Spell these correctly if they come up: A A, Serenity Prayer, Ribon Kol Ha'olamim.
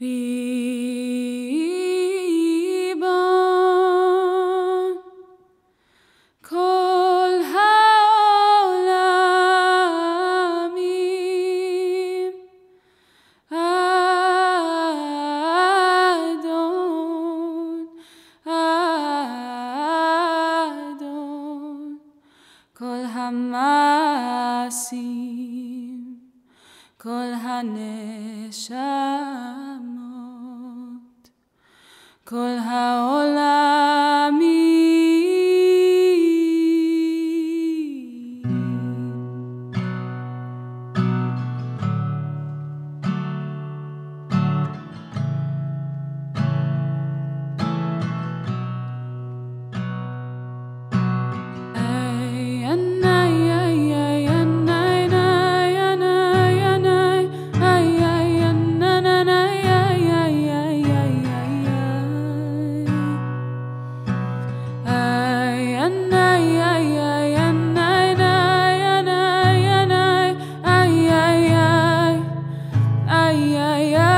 Ribon Kol Ha'olamim, Adon, Adon Kol Ha'masim, Kol Ha'neshamot, Kol Ha'olamim. Yeah, yeah.